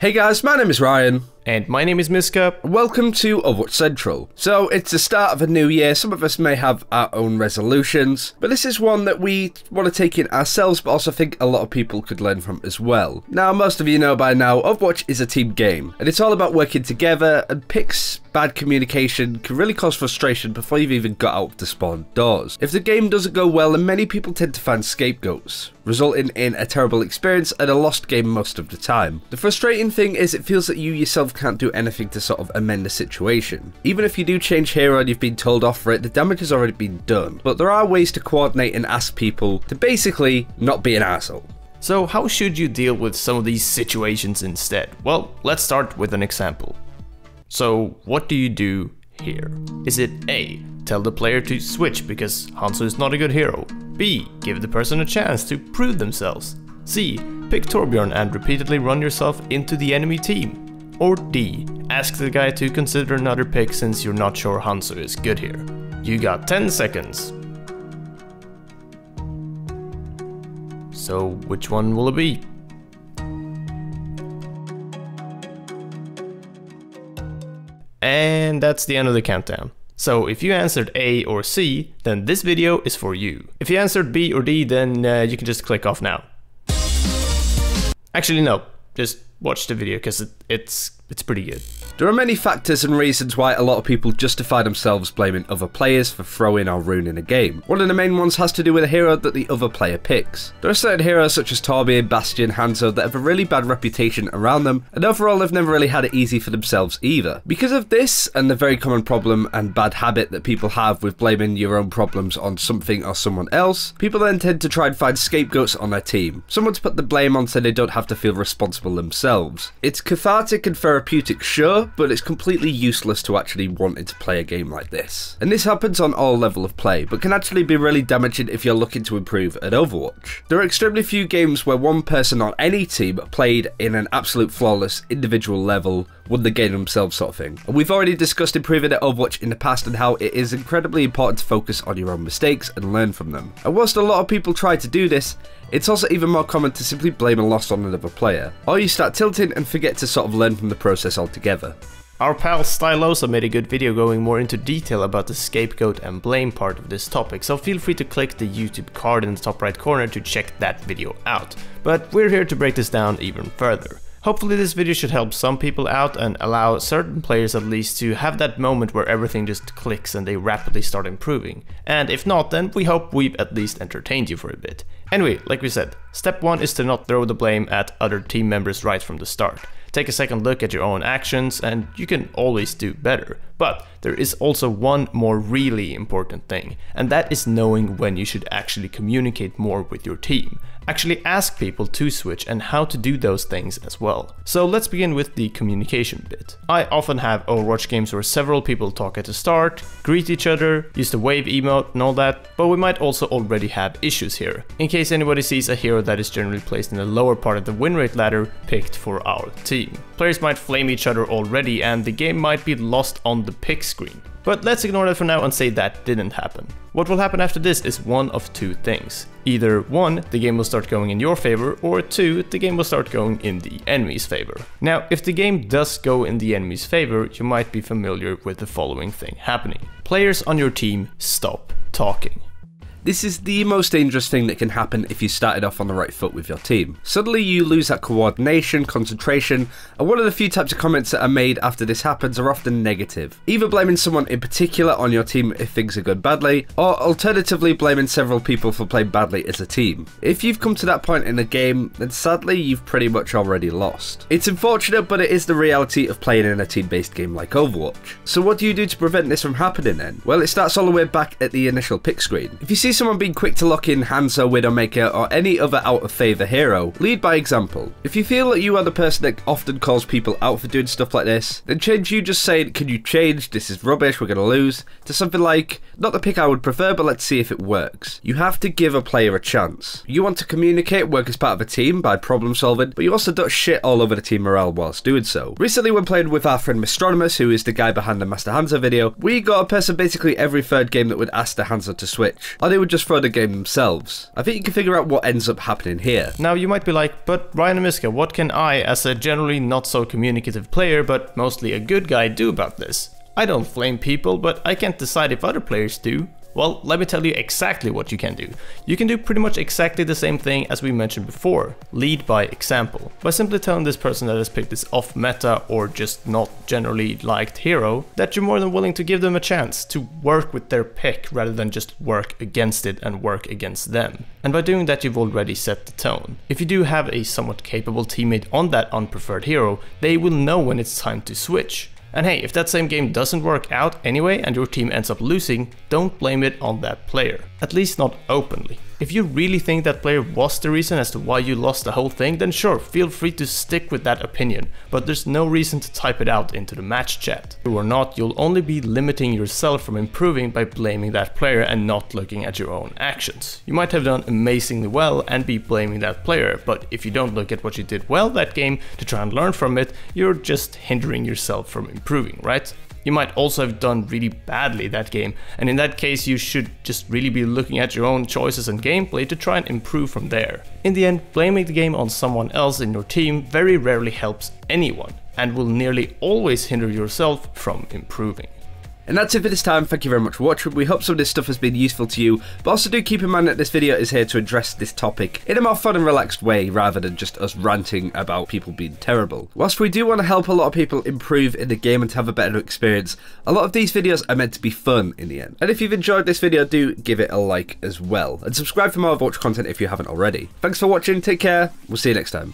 Hey guys, my name is Ryan. And my name is Miska. Welcome to Overwatch Central. So, it's the start of a new year. Some of us may have our own resolutions, but this is one that we want to take in ourselves, but also think a lot of people could learn from as well. Now, most of you know by now, Overwatch is a team game, and it's all about working together, and picks bad communication can really cause frustration before you've even got out of the spawn doors. If the game doesn't go well, then many people tend to find scapegoats, resulting in a terrible experience and a lost game most of the time. The frustrating thing is it feels that you yourself can't do anything to sort of amend the situation. Even if you do change hero and you've been told off for it, the damage has already been done. But there are ways to coordinate and ask people to basically not be an asshole. So how should you deal with some of these situations instead? Well, let's start with an example. So what do you do here? Is it A, tell the player to switch because Hanzo is not a good hero? B, give the person a chance to prove themselves? C, pick Torbjorn and repeatedly run yourself into the enemy team? Or D, ask the guy to consider another pick since you're not sure Hanzo is good here? You got 10 seconds. So which one will it be? And that's the end of the countdown. So if you answered A or C, then this video is for you. If you answered B or D, then you can just click off now. Actually no, just watch the video because it's pretty good. There are many factors and reasons why a lot of people justify themselves blaming other players for throwing or ruining a game. One of the main ones has to do with a hero that the other player picks. There are certain heroes such as Torbjorn, Bastion, Hanzo that have a really bad reputation around them, and overall they've never really had it easy for themselves either. Because of this, and the very common problem and bad habit that people have with blaming your own problems on something or someone else, people then tend to try and find scapegoats on their team. Someone to put the blame on so they don't have to feel responsible themselves. It's cathartic and therapeutic, sure, but it's completely useless to actually wanting to play a game like this. And this happens on all level of play, but can actually be really damaging if you're looking to improve at Overwatch. There are extremely few games where one person on any team played in an absolute flawless individual level, won the game themselves sort of thing. And we've already discussed improving at Overwatch in the past and how it is incredibly important to focus on your own mistakes and learn from them. And whilst a lot of people try to do this, it's also even more common to simply blame a loss on another player, or you start tilting and forget to sort of learn from the process altogether. Our pal Stylosa made a good video going more into detail about the scapegoat and blame part of this topic, so feel free to click the YouTube card in the top right corner to check that video out. But we're here to break this down even further. Hopefully this video should help some people out and allow certain players at least to have that moment where everything just clicks and they rapidly start improving. And if not, then we hope we've at least entertained you for a bit. Anyway, like we said, step 1 is to not throw the blame at other team members right from the start. Take a second look at your own actions and you can always do better. But there is also one more really important thing, and that is knowing when you should actually communicate more with your team. Actually ask people to switch and how to do those things as well. So let's begin with the communication bit. I often have Overwatch games where several people talk at the start, greet each other, use the wave emote and all that, but we might also already have issues here. In case anybody sees a hero that is generally placed in the lower part of the win rate ladder picked for our team. Players might flame each other already and the game might be lost on the pick screen. But let's ignore that for now and say that didn't happen. What will happen after this is one of two things. Either 1, the game will start going in your favor, or 2, the game will start going in the enemy's favor. Now, if the game does go in the enemy's favor, you might be familiar with the following thing happening. Players on your team stop talking. This is the most dangerous thing that can happen if you started off on the right foot with your team. Suddenly you lose that coordination, concentration, and one of the few types of comments that are made after this happens are often negative. Either blaming someone in particular on your team if things are going badly, or alternatively blaming several people for playing badly as a team. If you've come to that point in the game, then sadly you've pretty much already lost. It's unfortunate, but it is the reality of playing in a team-based game like Overwatch. So what do you do to prevent this from happening then? Well, it starts all the way back at the initial pick screen. If you see someone being quick to lock in Hanzo, Widowmaker or any other out of favour hero, lead by example. If you feel that you are the person that often calls people out for doing stuff like this, then change you just saying, "Can you change? This is rubbish, we're gonna lose," to something like, "Not the pick I would prefer, but let's see if it works." You have to give a player a chance. You want to communicate, work as part of a team by problem solving, but you also don't shit all over the team morale whilst doing so. Recently when playing with our friend Mastronomus, who is the guy behind the Master Hanzo video, we got a person basically every 3rd game that would ask the Hanzo to switch. Or they they would just throw the game themselves. I think you can figure out what ends up happening here. Now you might be like, but Ryan and Miska, what can I, as a generally not so communicative player, but mostly a good guy, do about this? I don't blame people, but I can't decide if other players do. Well, let me tell you exactly what you can do. You can do pretty much exactly the same thing as we mentioned before, lead by example. By simply telling this person that has picked this off-meta or just not generally liked hero, that you're more than willing to give them a chance to work with their pick rather than just work against it and work against them. And by doing that, you've already set the tone. If you do have a somewhat capable teammate on that unpreferred hero, they will know when it's time to switch. And hey, if that same game doesn't work out anyway and your team ends up losing, don't blame it on that player. At least not openly. If you really think that player was the reason as to why you lost the whole thing, then sure, feel free to stick with that opinion, but there's no reason to type it out into the match chat. True or not, you'll only be limiting yourself from improving by blaming that player and not looking at your own actions. You might have done amazingly well and be blaming that player, but if you don't look at what you did well that game to try and learn from it, you're just hindering yourself from improving, right? You might also have done really badly that game, and in that case you should just really be looking at your own choices and gameplay to try and improve from there. In the end, blaming the game on someone else in your team very rarely helps anyone, and will nearly always hinder yourself from improving. And that's it for this time. Thank you very much for watching. We hope some of this stuff has been useful to you, but also do keep in mind that this video is here to address this topic in a more fun and relaxed way rather than just us ranting about people being terrible. Whilst we do want to help a lot of people improve in the game and to have a better experience, a lot of these videos are meant to be fun in the end. And if you've enjoyed this video, do give it a like as well, and subscribe for more Overwatch content if you haven't already. Thanks for watching, take care, we'll see you next time.